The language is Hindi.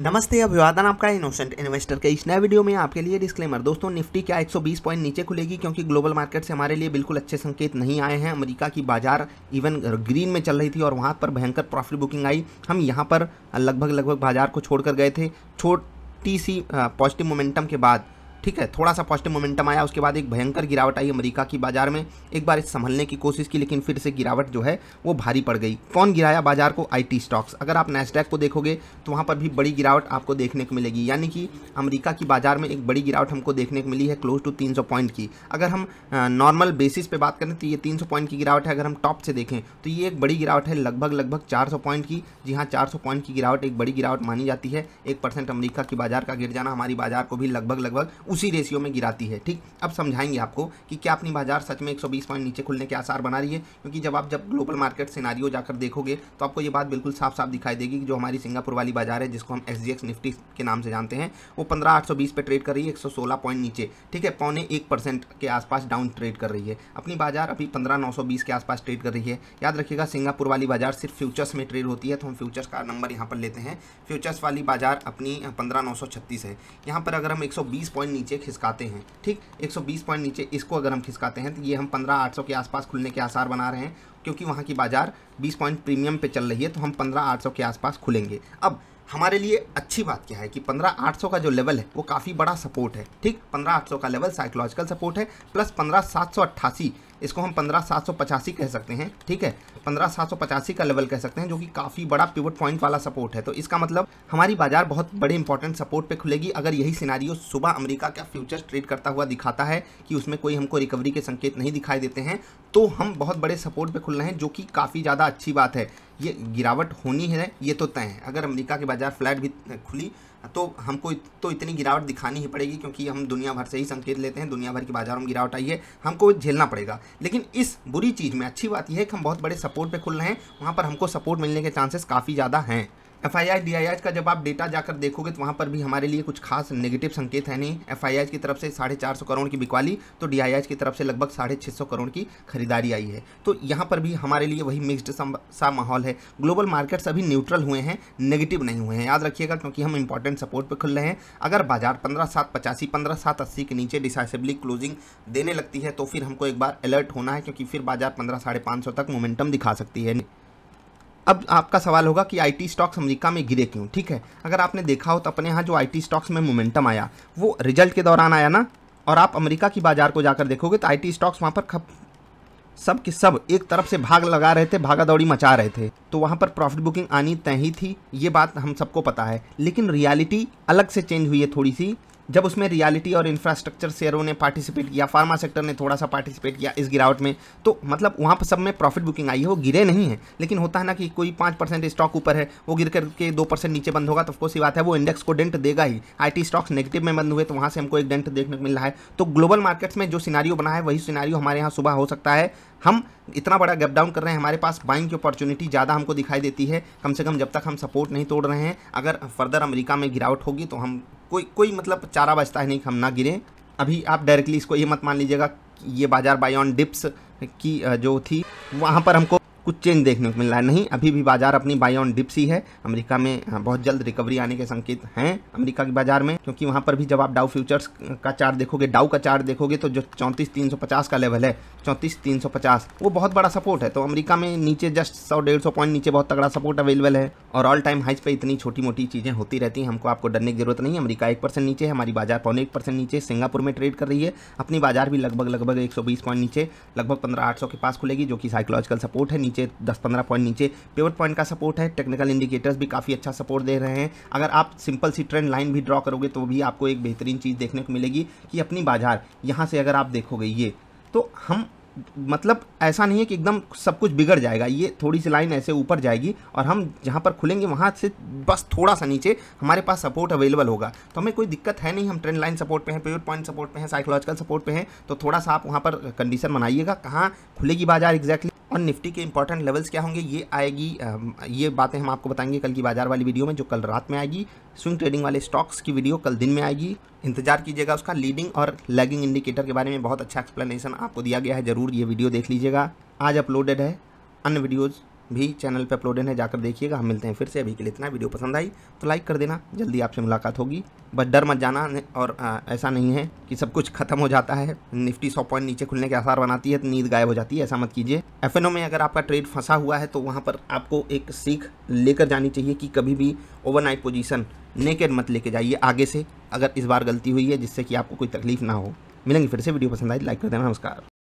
नमस्ते अभिवादन आपका इनोसेंट इन्वेस्टर के इस नए वीडियो में आपके लिए डिस्क्लेमर। दोस्तों निफ्टी क्या 120 पॉइंट नीचे खुलेगी क्योंकि ग्लोबल मार्केट से हमारे लिए बिल्कुल अच्छे संकेत नहीं आए हैं। अमेरिका की बाजार इवन ग्रीन में चल रही थी और वहां पर भयंकर प्रॉफिट बुकिंग आई। हम यहां पर लगभग बाजार को छोड़कर गए थे छोटी सी पॉजिटिव मोमेंटम के बाद, ठीक है, थोड़ा सा पॉजिटिव मोमेंटम आया, उसके बाद एक भयंकर गिरावट आई अमेरिका की बाजार में। एक बार इस संभलने की कोशिश की लेकिन फिर से गिरावट जो है वो भारी पड़ गई। कौन गिराया बाजार को? IT stocks. अगर आप नैस्डैक को देखोगे तो वहाँ पर भी बड़ी गिरावट आपको देखने को मिलेगी, यानी कि अमेरिका की बाजार में एक बड़ी गिरावट हमको देखने को मिली है क्लोज टू 300 पॉइंट की। अगर हम नॉर्मल बेसिस पे बात करें तो ये 300 पॉइंट की गिरावट है। अगर हम टॉप से देखें तो ये एक बड़ी गिरावट है लगभग 400 पॉइंट की। जी हाँ, 400 पॉइंट की गिरावट एक बड़ी गिरावट मानी जाती है। 1% अमेरिका की बाजार का गिर जाना हमारी बाजार को भी लगभग उसी रेशियो में गिराती है। ठीक, अब समझाएंगे आपको कि क्या अपनी बाजार सच में 120 पॉइंट नीचे खुलने के आसार बना रही है, क्योंकि जब ग्लोबल मार्केट सिनारियो जाकर देखोगे तो आपको ये बात बिल्कुल साफ दिखाई देगी कि जो हमारी सिंगापुर वाली बाजार है, जिसको हम SGX निफ्टी के नाम से जानते हैं, वो 15,820 पे ट्रेड कर रही है 116 पॉइंट नीचे, ठीक है, 0.25% के आसपास डाउन ट्रेड कर रही है। अपनी बाजार अभी 15,920 के आसपास ट्रेड कर रही है। याद रखिएगा सिंगापुर वाली बाजार सिर्फ फ्यूचर्स में ट्रेड होती है, तो हम फ्यूचर्स का नंबर यहाँ पर लेते हैं। फ्यूचर्स वाली बाजार अपनी 15,936 है। यहाँ पर अगर हम 120 पॉइंट नीचे खिसकाते हैं, ठीक, 120 पॉइंट नीचे इसको अगर हम खिसकाते हैं तो ये हम 15,800 के आसपास खुलने के आसार बना रहे हैं, क्योंकि वहाँ की बाजार 20 पॉइंट प्रीमियम पे चल रही है, तो हम 15,800 के आसपास खुलेंगे। अब हमारे लिए अच्छी बात क्या है कि 15,800 का जो लेवल है वो काफ़ी बड़ा सपोर्ट है, ठीक, 15,800 का लेवल साइकोलॉजिकल सपोर्ट है, प्लस 15,788 इसको हम 15,785 कह सकते हैं, ठीक है, 15,785 का लेवल कह सकते हैं, जो कि काफ़ी बड़ा पिवट पॉइंट वाला सपोर्ट है। तो इसका मतलब हमारी बाजार बहुत बड़े इंपॉर्टेंट सपोर्ट पे खुलेगी। अगर यही सिनारियो सुबह अमेरिका का फ्यूचर्स ट्रेड करता हुआ दिखाता है कि उसमें कोई हमको रिकवरी के संकेत नहीं दिखाई देते हैं, तो हम बहुत बड़े सपोर्ट पर खुल रहे हैं, जो कि काफ़ी ज़्यादा अच्छी बात है। ये गिरावट होनी है ये तो तय है। अगर अमेरिका की बाजार फ्लैट भी खुली तो हमको तो इतनी गिरावट दिखानी ही पड़ेगी, क्योंकि हम दुनिया भर से ही संकेत लेते हैं, दुनिया भर की बाजारों में गिरावट आई है, हमको झेलना पड़ेगा। लेकिन इस बुरी चीज़ में अच्छी बात यह है कि हम बहुत बड़े सपोर्ट पे खुल रहे हैं, वहाँ पर हमको सपोर्ट मिलने के चांसेस काफ़ी ज़्यादा हैं। FII DII का जब आप डेटा जाकर देखोगे तो वहाँ पर भी हमारे लिए कुछ खास नेगेटिव संकेत है नहीं। FII की तरफ से 450 करोड़ की बिकवाली, तो DII की तरफ से लगभग 650 करोड़ की खरीदारी आई है। तो यहाँ पर भी हमारे लिए वही मिक्स्ड सा माहौल है। ग्लोबल मार्केट्स अभी न्यूट्रल हुए हैं, नेगेटिव नहीं हुए हैं, याद रखिएगा, क्योंकि हम इंपॉर्टेंट सपोर्ट पर खुल रहे हैं। अगर बाजार 15,785 15,780 के नीचे डिसाइसिवली क्लोजिंग देने लगती है तो फिर हमको एक बार अलर्ट होना है, क्योंकि फिर बाजार 15,550 तक मोमेंटम दिखा सकती है। अब आपका सवाल होगा कि आईटी स्टॉक्स अमेरिका में गिरे क्यों? ठीक है, अगर आपने देखा हो तो अपने यहाँ जो आईटी स्टॉक्स में मोमेंटम आया वो रिजल्ट के दौरान आया ना, और आप अमेरिका की बाजार को जाकर देखोगे तो आईटी स्टॉक्स वहाँ पर सब के सब एक तरफ से भाग लगा रहे थे, भागा दौड़ी मचा रहे थे, तो वहाँ पर प्रॉफिट बुकिंग आनी तय ही थी, ये बात हम सबको पता है। लेकिन रियलिटी अलग से चेंज हुई है थोड़ी सी, जब उसमें रियलिटी और इंफ्रास्ट्रक्चर शेयरों ने पार्टिसिपेट किया, फार्मा सेक्टर ने थोड़ा सा पार्टिसिपेट किया इस गिरावट में, तो मतलब वहाँ पर सब में प्रॉफिट बुकिंग आई है, वो गिरे नहीं है। लेकिन होता है ना कि कोई 5% स्टॉक ऊपर है, वो गिर करके 2% नीचे बंद होगा, तो ऑफकोर्स ये बात है वो इंडेक्स को डेंट देगा ही। आईटी स्टॉक्स नेगेटिव में बंद हुए तो वहाँ से हमको एक डेंट देखने को मिल रहा है। तो ग्लोबल मार्केट्स में जो सिनारियो बना है वही सिनारियो हमारे यहाँ सुबह हो सकता है। हम इतना बड़ा गैप डाउन कर रहे हैं, हमारे पास बाइंग की अपॉर्चुनिटी ज़्यादा हमको दिखाई देती है, कम से कम जब तक हम सपोर्ट नहीं तोड़ रहे हैं। अगर फर्दर अमेरिका में गिरावट होगी तो हम कोई मतलब चारा बचता है नहीं, हम ना गिरें। अभी आप डायरेक्टली इसको ये मत मान लीजिएगा ये बाजार बाय ऑन डिप्स की जो थी वहाँ पर हमको कुछ चेंज देखने को मिल रहा है, नहीं, अभी भी बाजार अपनी बाय ऑन डिप्स ही है। अमेरिका में बहुत जल्द रिकवरी आने के संकेत हैं अमेरिका की बाजार में, क्योंकि वहाँ पर भी जब आप डाउ फ्यूचर्स का चार्ट देखोगे, डाउ का चार्ट देखोगे, तो जो 34,350 का लेवल है 34,350 वो बहुत बड़ा सपोर्ट है। तो अमेरिका में नीचे जस्ट 100-150 पॉइंट नीचे बहुत तगड़ा सपोर्ट अवेलेबल है, और ऑल टाइम हाइज पर इतनी छोटी मोटी चीज़ें होती रहती हैं, हमको आपको डरने की जरूरत नहीं है। अमेरिका 1% नीचे है, हमारी बाजार 0.25% नीचे, सिंगापुर में ट्रेड कर रही है, अपनी बाजार भी लगभग 120 पॉइंट नीचे, लगभग 15,800 के पास खुलेगी, जो कि साइकोलॉजिकल सपोर्ट है, 10-15 पॉइंट नीचे पिवट पॉइंट का सपोर्ट है। टेक्निकल इंडिकेटर्स भी काफ़ी अच्छा सपोर्ट दे रहे हैं। अगर आप सिंपल सी ट्रेंड लाइन भी ड्रॉ करोगे तो भी आपको एक बेहतरीन चीज़ देखने को मिलेगी कि अपनी बाजार यहाँ से अगर आप देखोगे ये, तो हम मतलब ऐसा नहीं है कि एकदम सब कुछ बिगड़ जाएगा, ये थोड़ी सी लाइन ऐसे ऊपर जाएगी और हम जहाँ पर खुलेंगे वहाँ से बस थोड़ा सा नीचे हमारे पास सपोर्ट अवेलेबल होगा, तो हमें कोई दिक्कत है नहीं। हम ट्रेंड लाइन सपोर्ट पे हैं, पिवट पॉइंट सपोर्ट पे हैं, साइकोलॉजिकल सपोर्ट पे हैं, तो थोड़ा सा आप वहाँ पर कंडीशन बनाइएगा कहाँ खुलेगी बाजार एग्जैक्टली और निफ्टी के इंपॉर्टेंट लेवल्स क्या होंगे, ये आएगी, ये बातें हम आपको बताएंगे कल की बाजार वाली वीडियो में, जो कल रात में आएगी। स्विंग ट्रेडिंग वाले स्टॉक्स की वीडियो कल दिन में आएगी, इंतजार कीजिएगा उसका। लीडिंग और लैगिंग इंडिकेटर के बारे में बहुत अच्छा एक्सप्लेनेशन आपको दिया गया है, जरूर ये वीडियो देख लीजिएगा, आज अपलोडेड है। अन्य वीडियोज़ भी चैनल पे अपलोडेड है, जाकर देखिएगा। हम मिलते हैं फिर से, अभी के लिए इतना। वीडियो पसंद आई तो लाइक कर देना, जल्दी आपसे मुलाकात होगी। बस डर मत जाना, और ऐसा नहीं है कि सब कुछ खत्म हो जाता है। निफ्टी 100 पॉइंट नीचे खुलने के आसार बनाती है तो नींद गायब हो जाती है, ऐसा मत कीजिए। एफएनओ में अगर आपका ट्रेड फंसा हुआ है तो वहाँ पर आपको एक सीख लेकर जानी चाहिए कि कभी भी ओवरनाइट पोजीशन नेकेड मत लेके जाइए आगे से, अगर इस बार गलती हुई है, जिससे कि आपको कोई तकलीफ ना हो। मिलेंगे फिर से, वीडियो पसंद आई लाइक कर देना। नमस्कार।